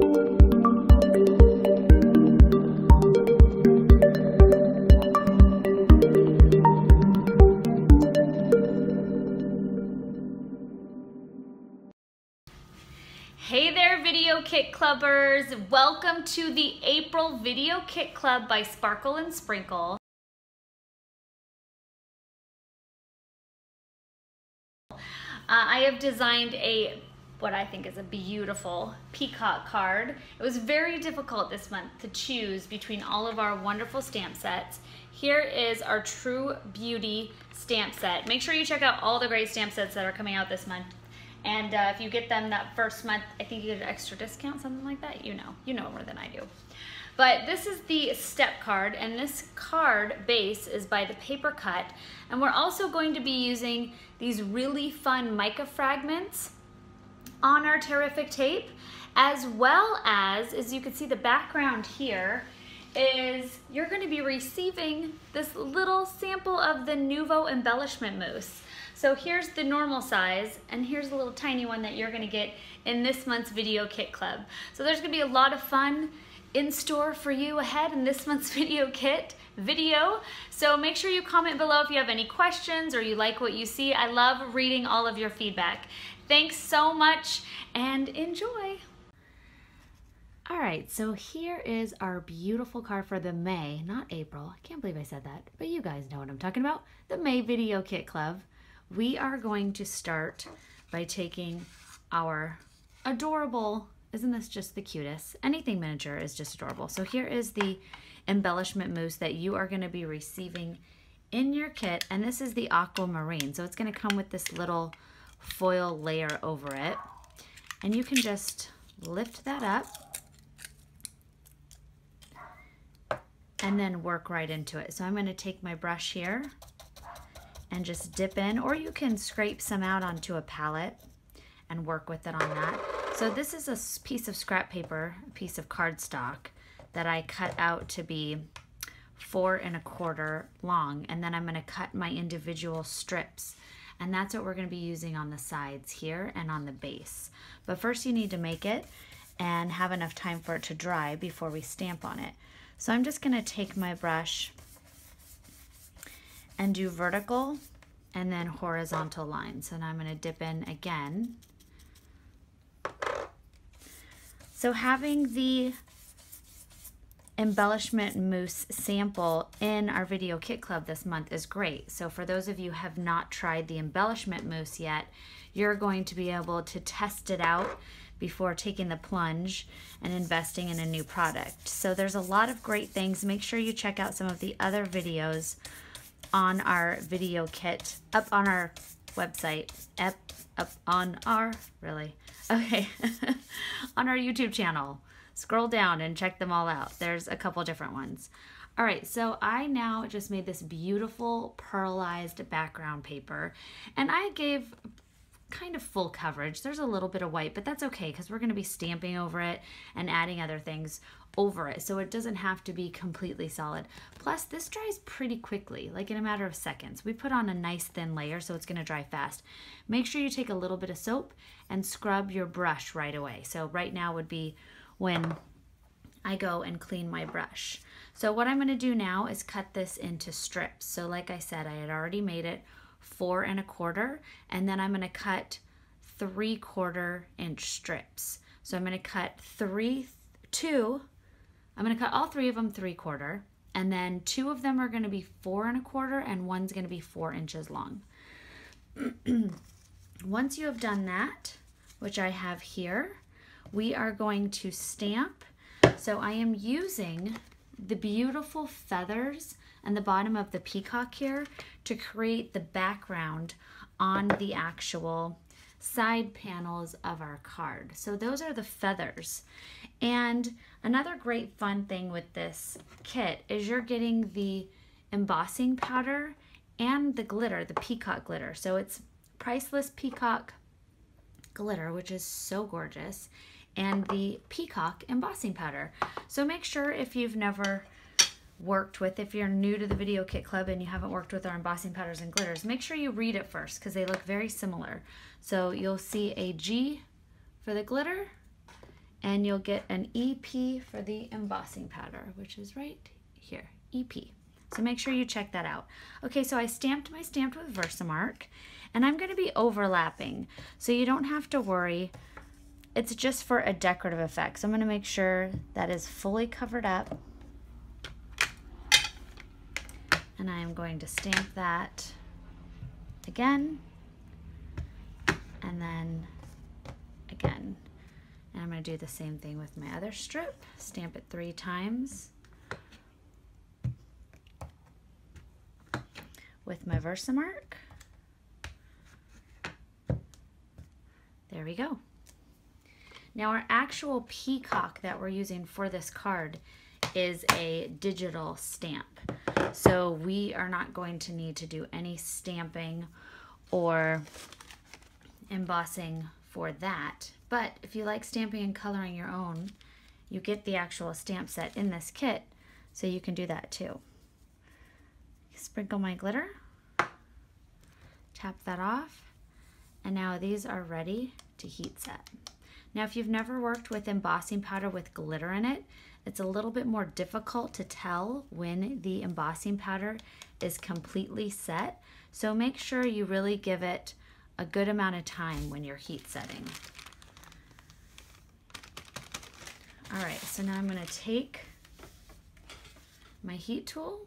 Hey there, Video Kit Clubbers! Welcome to the April Video Kit Club by Sparkle and Sprinkle. I have designed what I think is a beautiful peacock card. It was very difficult this month to choose between all of our wonderful stamp sets. Here is our True Beauty stamp set. Make sure you check out all the great stamp sets that are coming out this month. And if you get them that first month, I think you get an extra discount, something like that. You know more than I do. But this is the step card, and this card base is by the Paper Cut. And we're also going to be using these really fun mica fragments on our Tear-ific tape, as well as you can see the background here, is you're going to be receiving this little sample of the Nuvo embellishment mousse. So here's the normal size, and here's a little tiny one that you're going to get in this month's Video Kit Club. So there's going to be a lot of fun in store for you ahead in this month's Video Kit video. So make sure you comment below if you have any questions or you like what you see. I love reading all of your feedback. Thanks so much and enjoy. All right, so here is our beautiful card for the May, not April. I can't believe I said that, but you guys know what I'm talking about. The May Video Kit Club. We are going to start by taking our adorable, isn't this just the cutest? Anything miniature is just adorable. So here is the embellishment mousse that you are going to be receiving in your kit, and this is the Aquamarine. So it's going to come with this little foil layer over it, and you can just lift that up and then work right into it. So I'm going to take my brush here and just dip in, or you can scrape some out onto a palette and work with it on that. So this is a piece of scrap paper, a piece of cardstock that I cut out to be 4¼ long, and then I'm going to cut my individual strips, and that's what we're going to be using on the sides here and on the base. But first you need to make it and have enough time for it to dry before we stamp on it. So I'm just going to take my brush and do vertical and then horizontal lines. And I'm going to dip in again. So having the embellishment mousse sample in our Video Kit Club this month is great. So for those of you who have not tried the embellishment mousse yet, you're going to be able to test it out before taking the plunge and investing in a new product. So there's a lot of great things. Make sure you check out some of the other videos on our video kit up on our website, on our YouTube channel. Scroll down and check them all out. There's a couple different ones. All right, so I now just made this beautiful pearlized background paper, and I gave kind of full coverage. There's a little bit of white, but that's okay because we're going to be stamping over it and adding other things over it, so it doesn't have to be completely solid. Plus this dries pretty quickly, like in a matter of seconds. We put on a nice thin layer, so it's going to dry fast. Make sure you take a little bit of soap and scrub your brush right away. So right now would be when I go and clean my brush. So what I'm going to do now is cut this into strips. So like I said, I had already made it 4¼ and then I'm going to cut 3/4 inch strips. So I'm going to cut I'm going to cut all three of them 3/4, and then two of them are going to be 4¼ and one's going to be 4 inches long. Once you have done that, which I have here, we are going to stamp. So I am using the beautiful feathers and the bottom of the peacock here to create the background on the actual side panels of our card. So those are the feathers. And another great fun thing with this kit is you're getting the embossing powder and the glitter, the peacock glitter. So it's priceless peacock glitter, which is so gorgeous, and the peacock embossing powder. So make sure if you've never worked with, if you're new to the Video Kit Club and you haven't worked with our embossing powders and glitters, make sure you read it first because they look very similar. So you'll see a G for the glitter and you'll get an EP for the embossing powder, which is right here, EP. So make sure you check that out. Okay, so I stamped my stamp with VersaMark, and I'm going to be overlapping, so you don't have to worry. It's just for a decorative effect. So I'm going to make sure that is fully covered up, and I am going to stamp that again, and then again. And I'm going to do the same thing with my other strip. Stamp it 3 times with my VersaMark. There we go. Now our actual peacock that we're using for this card is a digital stamp. So we are not going to need to do any stamping or embossing for that. But if you like stamping and coloring your own, you get the actual stamp set in this kit, so you can do that too. Sprinkle my glitter, tap that off, and now these are ready to heat set. Now if you've never worked with embossing powder with glitter in it, it's a little bit more difficult to tell when the embossing powder is completely set, so make sure you really give it a good amount of time when you're heat setting. All right, so now I'm going to take my heat tool,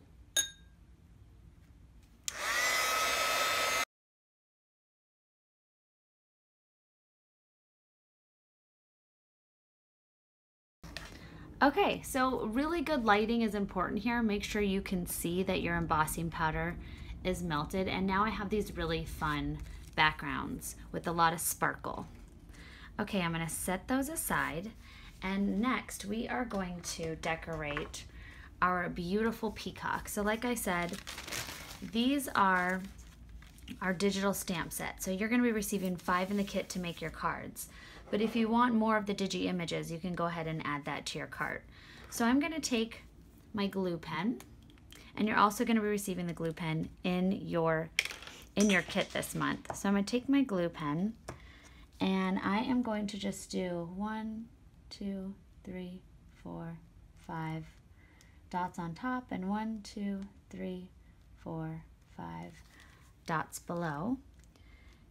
okay, so really good lighting is important here. Make sure you can see that your embossing powder is melted. And now I have these really fun backgrounds with a lot of sparkle. Okay, I'm going to set those aside. And next we are going to decorate our beautiful peacock. So like I said, these are our digital stamp set. So you're going to be receiving 5 in the kit to make your cards. But if you want more of the digi images, you can go ahead and add that to your cart. So I'm going to take my glue pen, and you're also going to be receiving the glue pen in your kit this month. So I'm going to take my glue pen, and I am going to just do 1, 2, 3, 4, 5 dots on top, and 1, 2, 3, 4, 5 dots below.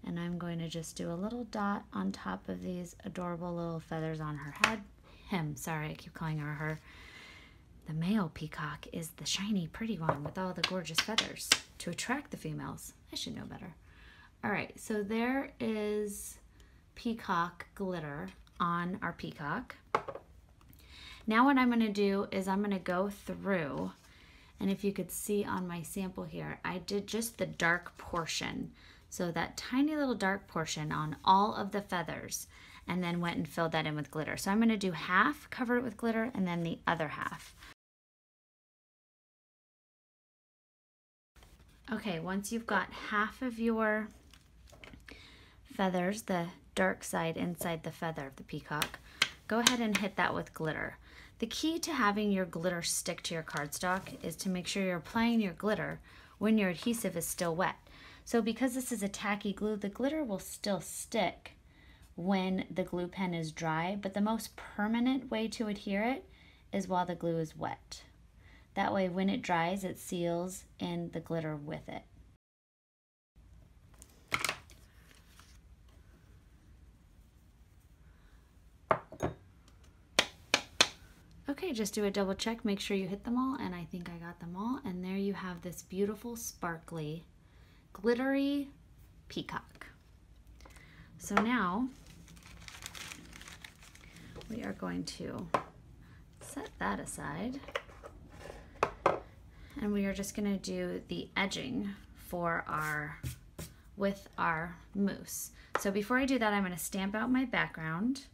And I'm going to just do a little dot on top of these adorable little feathers on her head. Him, sorry, I keep calling her her. The male peacock is the shiny, pretty one with all the gorgeous feathers to attract the females. I should know better. All right, so there is peacock glitter on our peacock. Now what I'm going to do is I'm going to go through, and if you could see on my sample here, I did just the dark portion. So that tiny little dark portion on all of the feathers, and then went and filled that in with glitter. So I'm going to do half, cover it with glitter, and then the other half. Okay, once you've got half of your feathers, the dark side inside the feather of the peacock, go ahead and hit that with glitter. The key to having your glitter stick to your cardstock is to make sure you're applying your glitter when your adhesive is still wet. So because this is a tacky glue, the glitter will still stick when the glue pen is dry, but the most permanent way to adhere it is while the glue is wet. That way when it dries, it seals in the glitter with it. Okay, just do a double check, make sure you hit them all, and I think I got them all, and there you have this beautiful sparkly glittery peacock. So now we are going to set that aside, and we are just going to do the edging for our with our mousse. So before I do that, I'm going to stamp out my background,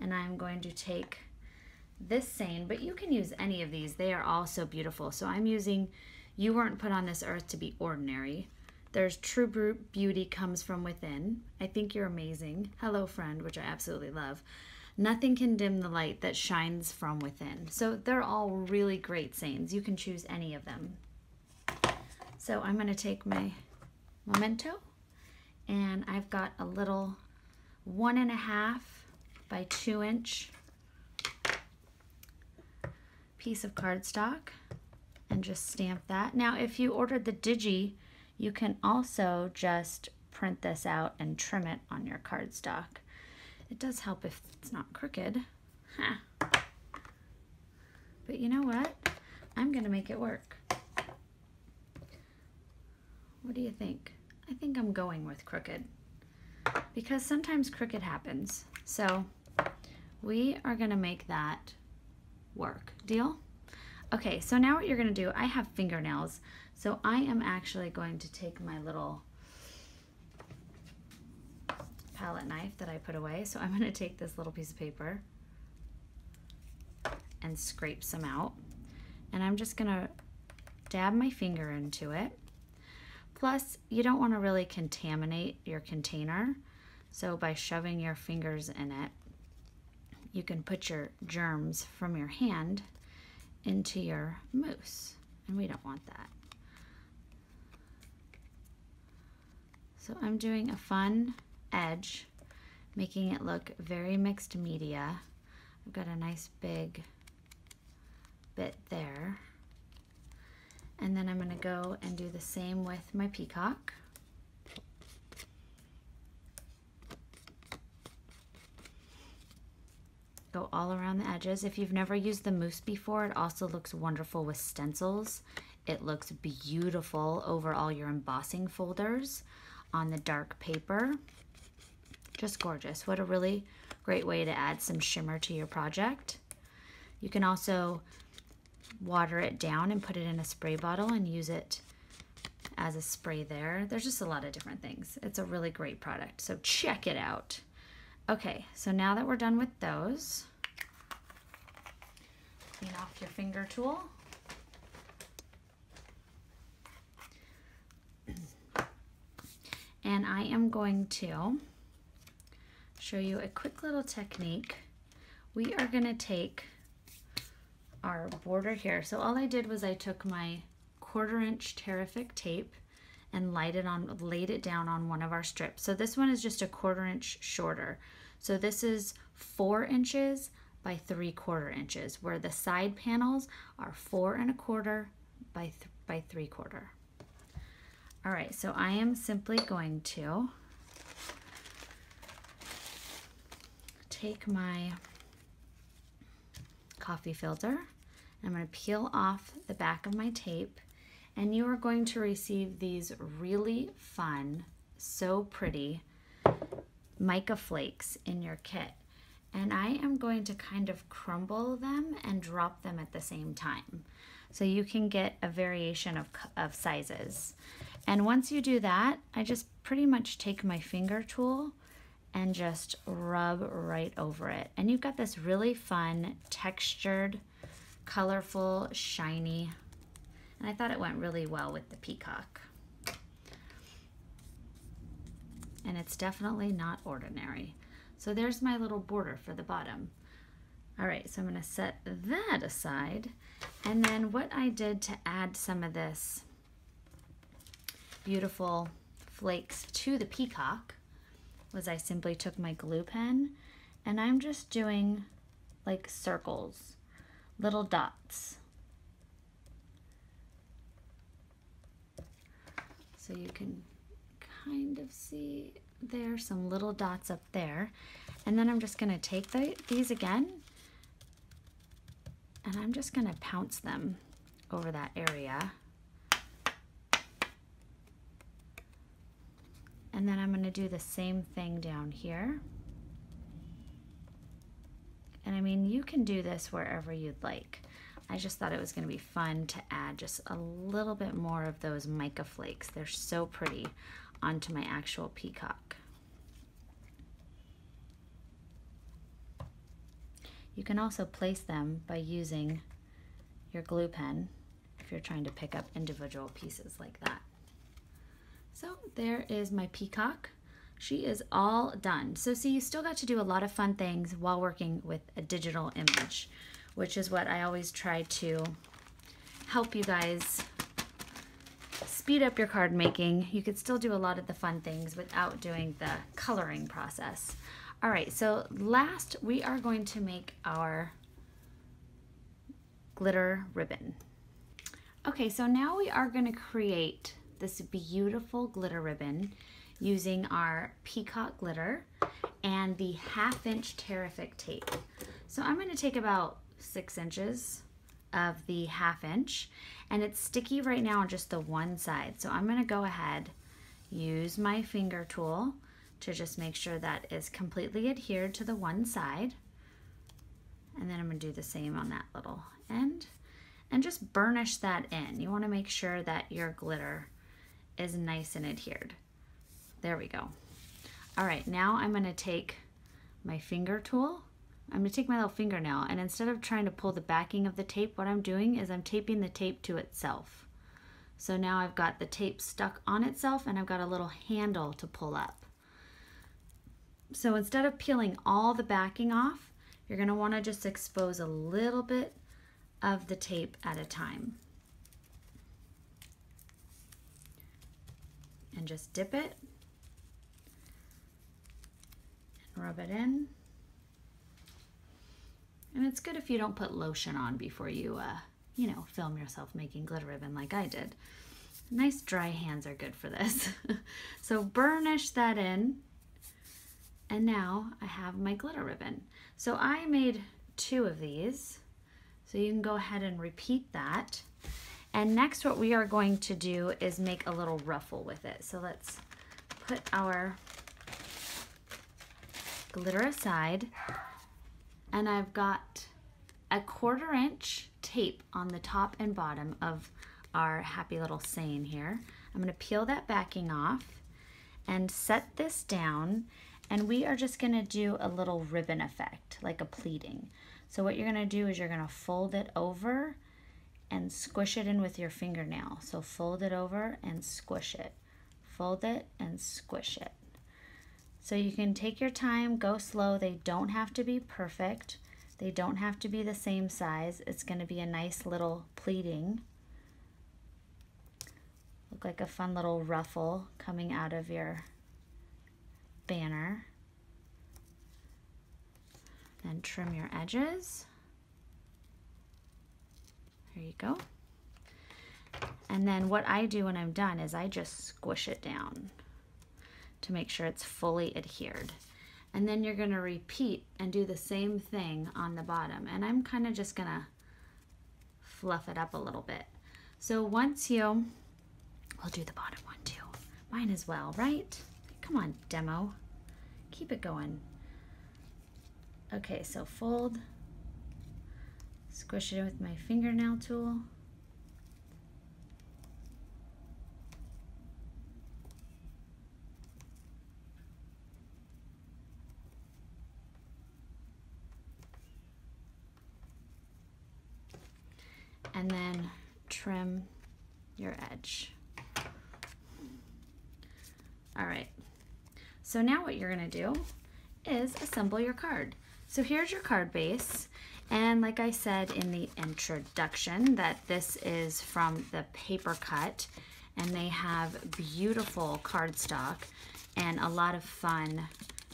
and I'm going to take this same, but you can use any of these. They are all so beautiful. So I'm using You Weren't Put on This Earth to Be Ordinary. There's True Beauty Comes From Within. I Think You're Amazing. Hello Friend, which I absolutely love. Nothing Can Dim the Light That Shines From Within. So they're all really great sayings. You can choose any of them. So I'm going to take my Memento, and I've got a little 1.5 by 2 inch piece of cardstock and just stamp that. Now, if you ordered the Digi, you can also just print this out and trim it on your cardstock. It does help if it's not crooked. But you know what? I'm gonna make it work. What do you think? I think I'm going with crooked because sometimes crooked happens. So we are gonna make that work. Deal? Okay, so now what you're gonna do, I have fingernails, so I am actually going to take my little palette knife that I put away. So I'm gonna take this little piece of paper and scrape some out. And I'm just gonna dab my finger into it. Plus, you don't wanna really contaminate your container. So by shoving your fingers in it, you can put your germs from your hand into your mousse, and we don't want that. So I'm doing a fun edge, making it look very mixed media. I've got a nice big bit there. And then I'm gonna go and do the same with my peacock. Go all around the edges. If you've never used the mousse before, it also looks wonderful with stencils. It looks beautiful over all your embossing folders on the dark paper. Just gorgeous. What a really great way to add some shimmer to your project. You can also water it down and put it in a spray bottle and use it as a spray there. There's just a lot of different things. It's a really great product, so check it out. Okay, so now that we're done with those, clean off your finger tool. And I am going to show you a quick little technique. We are gonna take our border here. So all I did was I took my 1/4 inch Tear-ific tape and laid it down on one of our strips. So this one is just a 1/4 inch shorter. So this is 4 inches by 3/4 inches, where the side panels are 4 1/4 by 3/4. All right, so I am simply going to take my coffee filter, and I'm gonna peel off the back of my tape, and you are going to receive these really fun, so pretty mica flakes in your kit. And I am going to kind of crumble them and drop them at the same time. So you can get a variation of sizes. And once you do that, I just pretty much take my finger tool and just rub right over it. And you've got this really fun, textured, colorful, shiny, and I thought it went really well with the peacock. And it's definitely not ordinary. So there's my little border for the bottom. All right, so I'm gonna set that aside. And then what I did to add some of this beautiful flakes to the peacock was I simply took my glue pen and I'm just doing like circles, little dots. So you can kind of see there some little dots up there. And then I'm just gonna take these again and I'm just gonna pounce them over that area. And then I'm gonna do the same thing down here. And I mean, you can do this wherever you'd like. I just thought it was gonna be fun to add just a little bit more of those mica flakes. They're so pretty onto my actual peacock. You can also place them by using your glue pen if you're trying to pick up individual pieces like that. So there is my peacock. She is all done. So see, you still got to do a lot of fun things while working with a digital image, which is what I always try to help you guys speed up your card making. You could still do a lot of the fun things without doing the coloring process. All right, so last we are going to make our glitter ribbon. Okay, so now we are going to create this beautiful glitter ribbon using our peacock glitter and the 1/2 inch Tear-ific tape. So I'm going to take about 6 inches of the 1/2 inch, and it's sticky right now on just the one side. So I'm going to go ahead, use my finger tool to just make sure that is completely adhered to the one side. And then I'm going to do the same on that little end and just burnish that in. You want to make sure that your glitter is nice and adhered. There we go. All right, now I'm going to take my finger tool. I'm going to take my little fingernail, and instead of trying to pull the backing of the tape, what I'm doing is I'm taping the tape to itself. So now I've got the tape stuck on itself and I've got a little handle to pull up. So instead of peeling all the backing off, you're going to want to just expose a little bit of the tape at a time. And just dip it and rub it in. And it's good if you don't put lotion on before you, you know, film yourself making glitter ribbon like I did. Nice dry hands are good for this. So burnish that in. And now I have my glitter ribbon. So I made 2 of these. So you can go ahead and repeat that. And next what we are going to do is make a little ruffle with it. So let's put our glitter aside. And I've got a 1/4 inch tape on the top and bottom of our happy little saying here. I'm going to peel that backing off and set this down, and we are just going to do a little ribbon effect, like a pleating. So what you're going to do is you're going to fold it over and squish it in with your fingernail. So fold it over and squish it. Fold it and squish it. So you can take your time, go slow. They don't have to be perfect. They don't have to be the same size. It's going to be a nice little pleating. Look like a fun little ruffle coming out of your banner. Then trim your edges. There you go. And then what I do when I'm done is I just squish it down to make sure it's fully adhered. And then you're going to repeat and do the same thing on the bottom. And I'm kind of just going to fluff it up a little bit. So once you, we'll do the bottom one too. Mine as well, right? Come on, demo. Keep it going. Okay, so fold, squish it with my fingernail tool. And then trim your edge. All right, so now what you're gonna do is assemble your card. So here's your card base, and like I said in the introduction, that this is from the Paper Cut, and they have beautiful cardstock and a lot of fun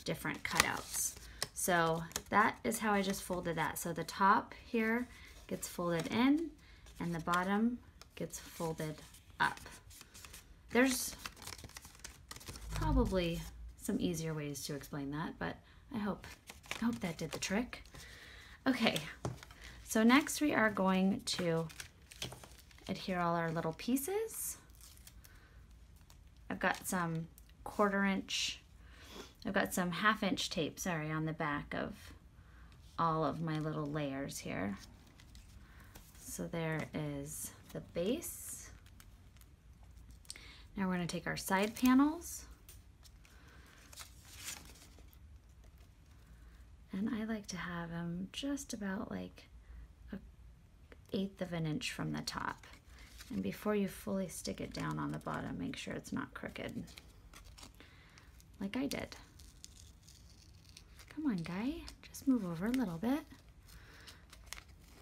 different cutouts. So that is how I just folded that. So the top here gets folded in, and the bottom gets folded up. There's probably some easier ways to explain that, but I hope that did the trick. Okay, so next we are going to adhere all our little pieces. I've got some 1/4 inch, I've got some 1/2 inch tape, sorry, on the back of all of my little layers here. So there is the base. Now we're going to take our side panels. And I like to have them just about like 1/8 of an inch from the top. And before you fully stick it down on the bottom, make sure it's not crooked, like I did. Come on, guy, just move over a little bit.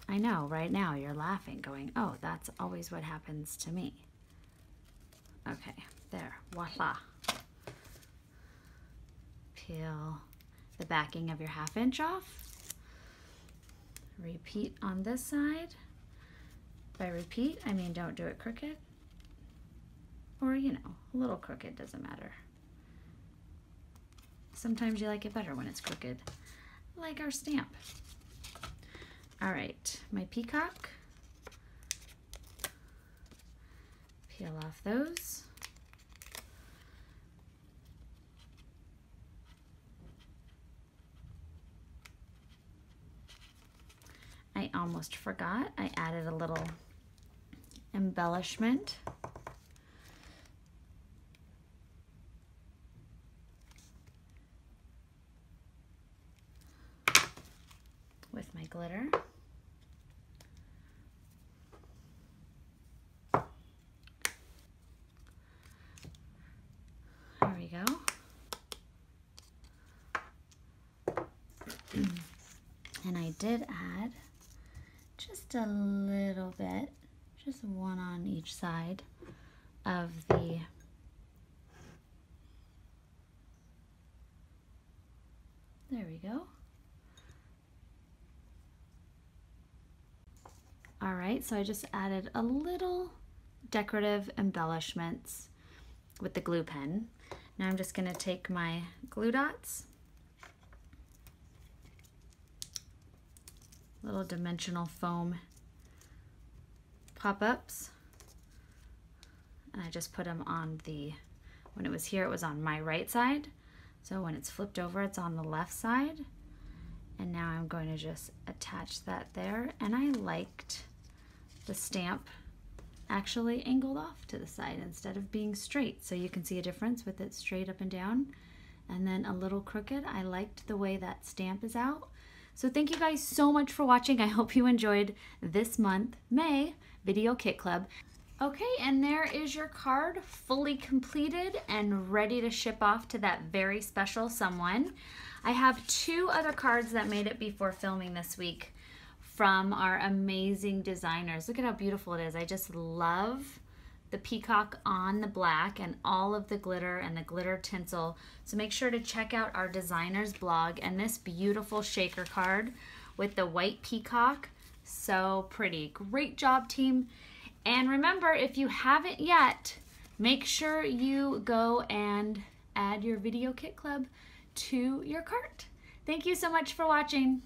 I know, right now you're laughing, going, oh, that's always what happens to me. Okay, there, voila. Peel the backing of your 1/2 inch off. Repeat on this side. By repeat, I mean don't do it crooked, or you know, a little crooked, doesn't matter. Sometimes you like it better when it's crooked, like our stamp. All right, my peacock. Peel off those. I almost forgot, I added a little embellishment. With my glitter. There we go. And I did add just a little bit, just one on each side of the there we go. All right, so I just added a little decorative embellishments with the glue pen. Now I'm just going to take my glue dots, little dimensional foam pop-ups, and I just put them on the, when it was here, it was on my right side. So when it's flipped over, it's on the left side. And now I'm going to just attach that there. And I liked the stamp actually angled off to the side instead of being straight. So you can see a difference with it straight up and down and then a little crooked. I liked the way that stamp is out. So thank you guys so much for watching. I hope you enjoyed this month, May, Video Kit Club. Okay, and there is your card fully completed and ready to ship off to that very special someone. I have two other cards that made it before filming this week from our amazing designers. Look at how beautiful it is. I just love the peacock on the black and all of the glitter and the glitter tinsel. So make sure to check out our designer's blog and this beautiful shaker card with the white peacock. So pretty. Great job, team. And remember, if you haven't yet, make sure you go and add your Video Kit Club to your cart. Thank you so much for watching.